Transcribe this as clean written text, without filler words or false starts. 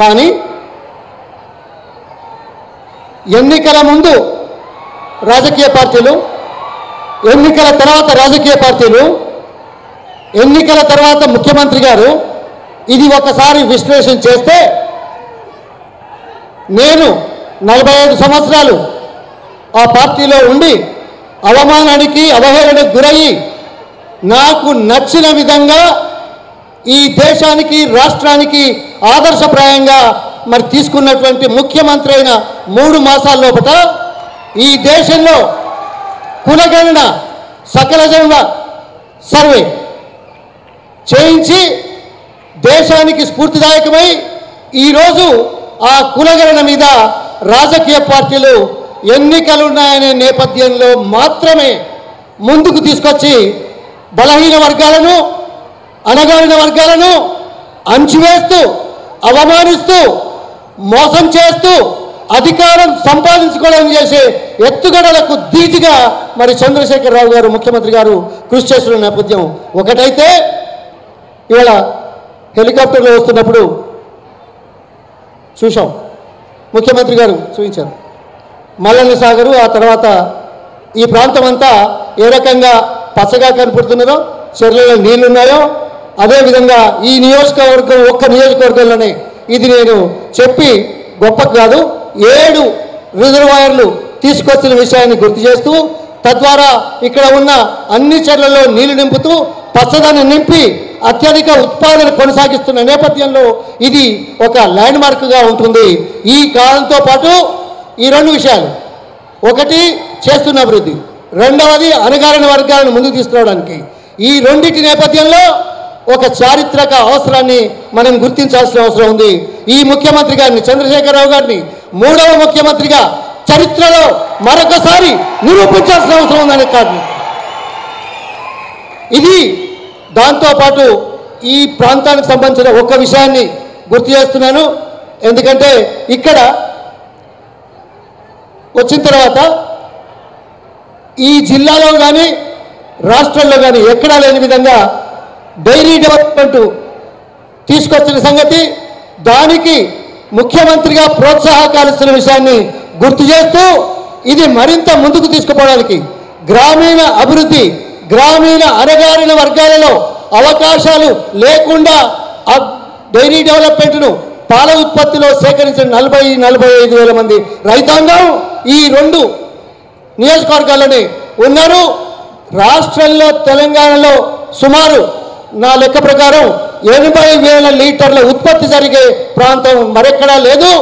కానీ ఎన్నికల ముందు రాజకీయ పార్టీలు, ఎన్నికల తర్వాత రాజకీయ పార్టీలు, ఎన్నికల తర్వాత ముఖ్యమంత్రి గారు ఇది ఒకసారి విశ్లేషణ చేస్తే నేను 45 సంవత్సరాలు ఆ పార్టీలో ఉండి అవమానానికి అవహేళనకు గురయ్యి నాకు నచ్చిన విధంగా ఈ దేశానికి రాష్ట్రానికి ఆదర్శప్రాయంగా మరి తీసుకున్నటువంటి ముఖ్యమంత్రి అయిన 3 మాసాల లోపట ఈ దేశంలో కులగణన సకల జన సర్వే చేయించి దేశానికి స్ఫూర్తిదాయకమై ఈరోజు ఆ కులగణన మీద రాజకీయ పార్టీలు ఎన్నికలు ఉన్నాయనే నేపథ్యంలో మాత్రమే ముందుకు తీసుకొచ్చి బలహీన వర్గాలను అణగారిన వర్గాలను అంచివేస్తూ అవమానిస్తూ మోసం చేస్తూ అధికారం సంపాదించుకోవడం చేసే ఎత్తుగడలకు ధీటుగా మరి చంద్రశేఖరరావు గారు ముఖ్యమంత్రి గారు కృషి చేస్తున్న నేపథ్యం ఒకటైతే ఇవాళ హెలికాప్టర్లో వస్తున్నప్పుడు చూశాం ముఖ్యమంత్రి గారు చూపించారు మల్లన్న సాగరు ఆ తర్వాత ఈ ప్రాంతం అంతా ఏ రకంగా పచ్చగా కనపడుతున్నదో చెర్లలో నీళ్లున్నాయో అదేవిధంగా ఈ నియోజకవర్గం ఒక్క నియోజకవర్గంలోనే ఇది నేను చెప్పి గొప్ప కాదు 7 రిజర్వాయర్లు తీసుకొచ్చిన విషయాన్ని గుర్తు చేస్తూ తద్వారా ఇక్కడ ఉన్న అన్ని చెర్లలో నీళ్లు నింపుతూ పచ్చదనం నింపి అత్యధిక ఉత్పాదన కొనసాగిస్తున్న నేపథ్యంలో ఇది ఒక ల్యాండ్ మార్క్గా ఉంటుంది. ఈ కాలంతో పాటు ఈ 2 విషయాలు ఒకటి చేస్తున్న అభివృద్ధి, రెండవది అణగారిన వర్గాలను ముందుకు తీసుకురావడానికి ఈ 2టి నేపథ్యంలో ఒక చారిత్రక అవసరాన్ని మనం గుర్తించాల్సిన అవసరం ఉంది. ఈ ముఖ్యమంత్రి గారిని చంద్రశేఖరరావు గారిని 3వ ముఖ్యమంత్రిగా చరిత్రలో మరొకసారి నిరూపించాల్సిన అవసరం ఉందనే కారణం ఇది. దాంతోపాటు ఈ ప్రాంతానికి సంబంధించిన ఒక విషయాన్ని గుర్తు చేస్తున్నాను, ఎందుకంటే ఇక్కడ వచ్చిన తర్వాత ఈ జిల్లాలో కానీ రాష్ట్రంలో కానీ ఎక్కడా లేని విధంగా డైరీ డెవలప్మెంట్ తీసుకొచ్చిన సంగతి, దానికి ముఖ్యమంత్రిగా ప్రోత్సాహకాలు ఇస్తున్న విషయాన్ని గుర్తు చేస్తూ ఇది మరింత ముందుకు తీసుకుపోవడానికి గ్రామీణ అభివృద్ధి, గ్రామీణ అణగారిన వర్గాలలో అవకాశాలు లేకుండా డైరీ డెవలప్మెంట్ను పాల ఉత్పత్తిలో సేకరించిన 40-45 వేల మంది రైతాంగం ఈ 2 నియోజకవర్గాల్లోనే ఉన్నారు. రాష్ట్రంలో తెలంగాణలో సుమారు నా లెక్క ప్రకారం 80,000 లీటర్ల ఉత్పత్తి జరిగే ప్రాంతం మరెక్కడా లేదు.